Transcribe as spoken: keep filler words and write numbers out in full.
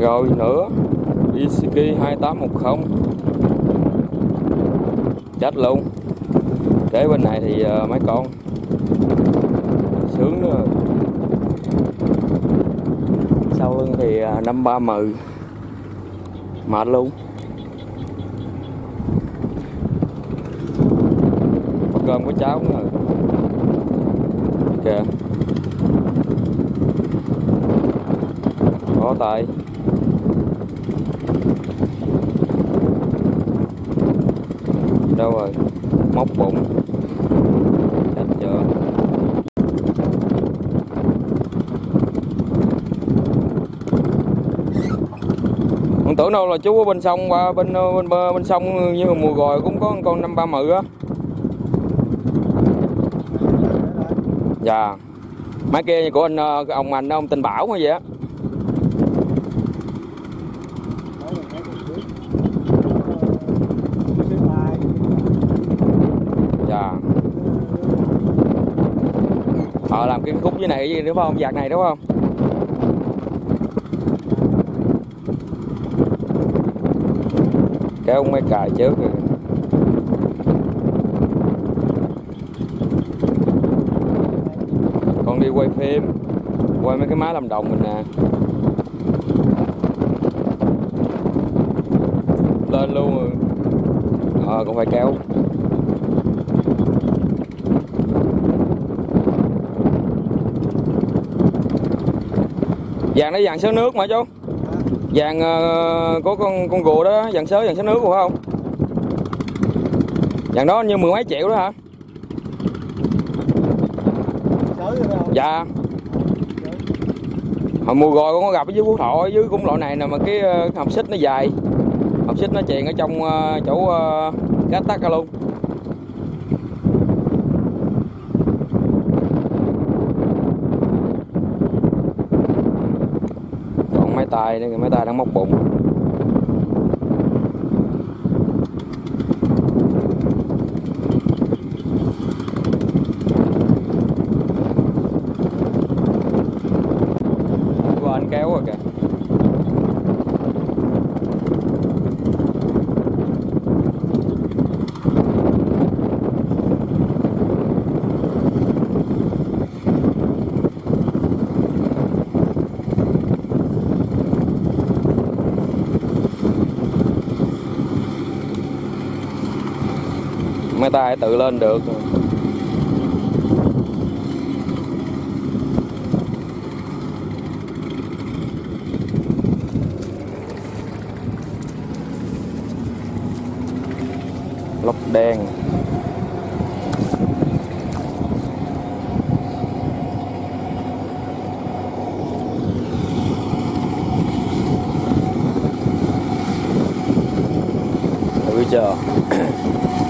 Rồi nữa Iseki hai tám một không chết luôn. Kế bên này thì uh, mấy con sướng nữa. Sau lưng thì uh, năm ba mười mệt luôn. Có cơm có cháo nữa kìa, có tay đâu rồi, móc bụng chết chưa. Còn tưởng đâu là chú ở bên sông, qua bên bên bên sông như mùa rồi cũng có con năm ba mự á. Dạ máy kia của anh ông anh đó, ông Tình Bảo hay gì á. Dạ họ làm cái khúc dưới này đúng không, vạt này đúng không. Cái ông mới cài trước rồi. Đi quay phim, quay mấy cái máy làm đồng mình nè, lên luôn rồi. Ờ, còn phải kéo. Vàng đấy, vàng sớ nước mà chú. Vàng uh, có con con gùa đó, vàng sớ, vàng sớ nước phải không? Vàng đó như mười mấy triệu đó hả? Dạ hồi mùa rồi con có gặp ở dưới Phú Thọ, ở dưới cũng loại này nè, mà cái hộp xích nó dài, hộp xích nó chèn ở trong chỗ cá tắc ra luôn. Còn máy tay nữa, máy tay đang móc bụng. Kéo rồi kìa. Mấy tay tự lên được. Lốc đen tự chờ.